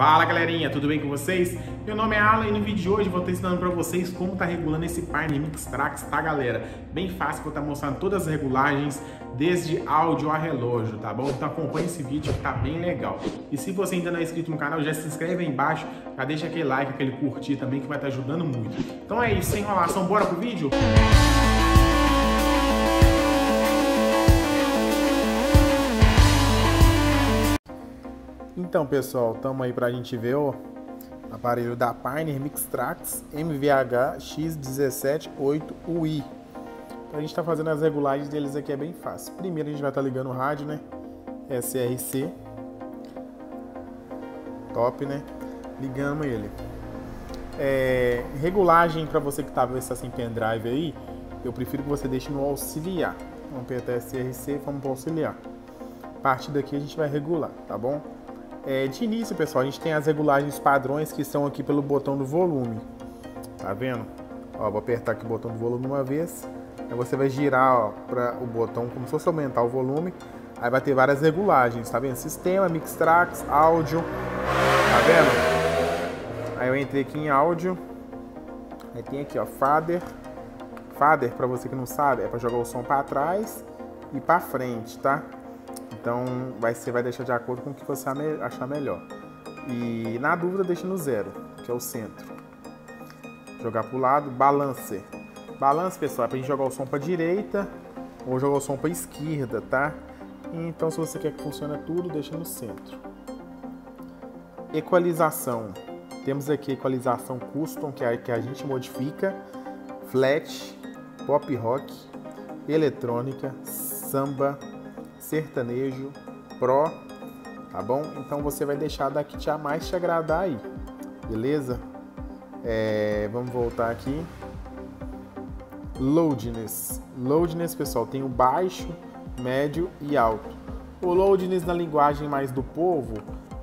Fala galerinha, tudo bem com vocês? Meu nome é Alan e no vídeo de hoje eu vou estar ensinando para vocês como tá regulando esse Pioneer Mixtrax, tá galera? Bem fácil, vou estar mostrando todas as regulagens desde áudio a relógio, tá bom? Então acompanha esse vídeo que tá bem legal. E se você ainda não é inscrito no canal, já se inscreve aí embaixo, já deixa aquele like, aquele curtir também que vai estar ajudando muito. Então é isso, sem enrolação, bora pro vídeo? Então pessoal, estamos aí para a gente ver o aparelho da Pioneer Mixtrax MVH X-178UI. Então, a gente está fazendo as regulagens deles aqui, é bem fácil. Primeiro a gente vai estar ligando o rádio, né? SRC. Top, né? Ligamos ele. Regulagem para você que estava sem pendrive aí, eu prefiro que você deixe no auxiliar. Vamos apertar SRC, vamos para o auxiliar. A partir daqui a gente vai regular, tá bom? De início, pessoal, a gente tem as regulagens padrões que são aqui pelo botão do volume. Tá vendo? Ó, vou apertar aqui o botão do volume uma vez. Aí você vai girar para o botão como se fosse aumentar o volume. Aí vai ter várias regulagens, tá vendo? Sistema, Mixtrax, áudio. Tá vendo? Aí eu entrei aqui em áudio. Aí tem aqui, ó, fader. Fader, para você que não sabe, é para jogar o som para trás e para frente, tá? Então você vai deixar de acordo com o que você achar melhor. E na dúvida deixa no zero, que é o centro. Jogar para o lado, balance. Balance, pessoal, é para a gente jogar o som para direita ou jogar o som para esquerda, tá? Então se você quer que funcione tudo, deixa no centro. Equalização. Temos aqui a equalização custom, que é a que a gente modifica. Flat, pop rock, eletrônica, samba, sertanejo, pro, tá bom? Então você vai deixar daqui que mais te agradar aí, beleza? Vamos voltar aqui. Loudness. Loudness, pessoal, tem o baixo, médio e alto. O loudness na linguagem mais do povo,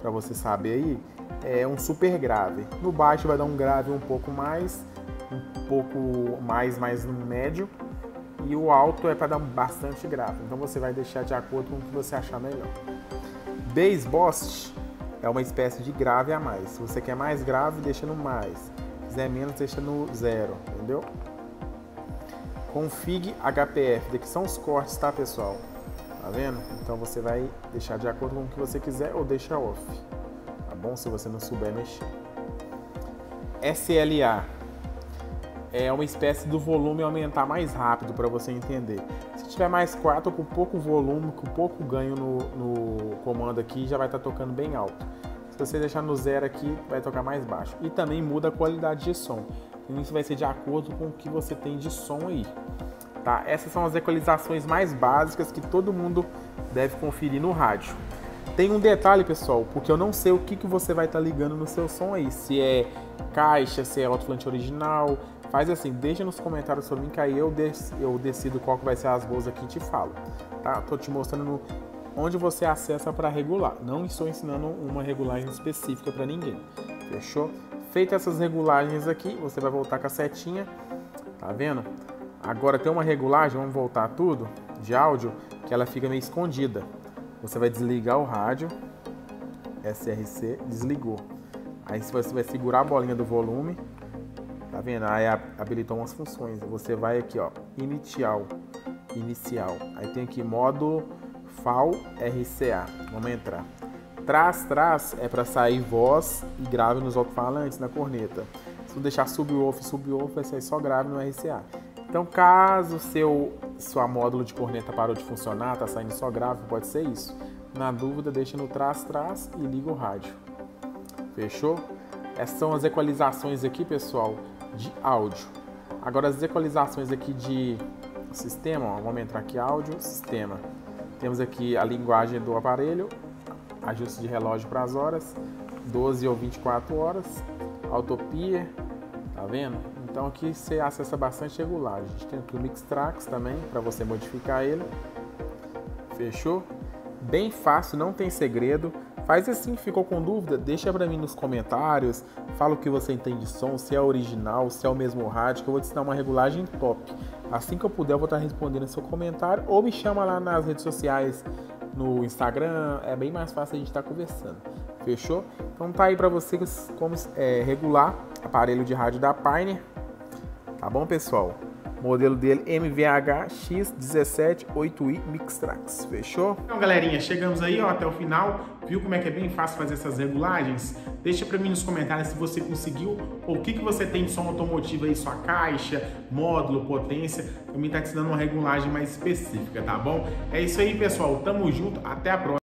para você saber aí, é um super grave. No baixo vai dar um grave um pouco mais no médio. E o alto é para dar bastante grave. Então você vai deixar de acordo com o que você achar melhor. Bass boost é uma espécie de grave a mais. Se você quer mais grave, deixa no mais. Se quiser menos, deixa no zero. Entendeu? Config HPF. Daqui são os cortes, tá, pessoal? Tá vendo? Então você vai deixar de acordo com o que você quiser ou deixa off. Tá bom? Se você não souber mexer. SLA. É uma espécie do volume aumentar mais rápido, para você entender. Se tiver mais 4 com pouco volume, com pouco ganho no comando aqui, já vai estar tocando bem alto. Se você deixar no zero aqui, vai tocar mais baixo. E também muda a qualidade de som. E isso vai ser de acordo com o que você tem de som aí. Tá? Essas são as equalizações mais básicas que todo mundo deve conferir no rádio. Tem um detalhe, pessoal, porque eu não sei o que você vai estar ligando no seu som aí. Se é caixa, se é alto-falante original. Faz assim, deixa nos comentários sobre mim que aí eu decido qual que vai ser as boas aqui e te falo. Tá? Tô te mostrando onde você acessa para regular. Não estou ensinando uma regulagem específica para ninguém. Fechou? Feitas essas regulagens aqui, você vai voltar com a setinha. Tá vendo? Agora tem uma regulagem, vamos voltar tudo, de áudio, que ela fica meio escondida. Você vai desligar o rádio, SRC, desligou. Aí você vai segurar a bolinha do volume, tá vendo? Aí habilitou umas funções. Você vai aqui, ó, inicial. Aí tem aqui modo FAL RCA. Vamos entrar. Trás é para sair voz e grave nos alto-falantes, na corneta. Se eu deixar sub-off, vai sair só grave no RCA. Então, caso sua módulo de corneta parou de funcionar, tá saindo só grave, pode ser isso. Na dúvida, deixa no trás e liga o rádio. Fechou? Essas são as equalizações aqui, pessoal, de áudio. Agora as equalizações aqui de sistema, ó, vamos entrar aqui, áudio, sistema. Temos aqui a linguagem do aparelho, ajuste de relógio para as horas, 12 ou 24 horas, autopia, tá vendo? Então aqui você acessa bastante regular. A gente tem aqui o Mixtrax também, para você modificar ele. Fechou? Bem fácil, não tem segredo. Faz assim, ficou com dúvida? Deixa pra mim nos comentários. Fala o que você entende de som, se é original, se é o mesmo rádio, que eu vou te ensinar uma regulagem top. Assim que eu puder, eu vou estar respondendo o seu comentário. Ou me chama lá nas redes sociais, no Instagram. É bem mais fácil a gente estar conversando. Fechou? Então tá aí pra vocês como regular aparelho de rádio da Pioneer. Tá bom, pessoal? O modelo dele MVH X-178i Mixtrax, fechou? Então, galerinha, chegamos aí ó, até o final. Viu como é que é bem fácil fazer essas regulagens? Deixa pra mim nos comentários se você conseguiu ou o que você tem de som automotivo aí, sua caixa, módulo, potência. Também tá te dando uma regulagem mais específica, tá bom? É isso aí, pessoal. Tamo junto. Até a próxima.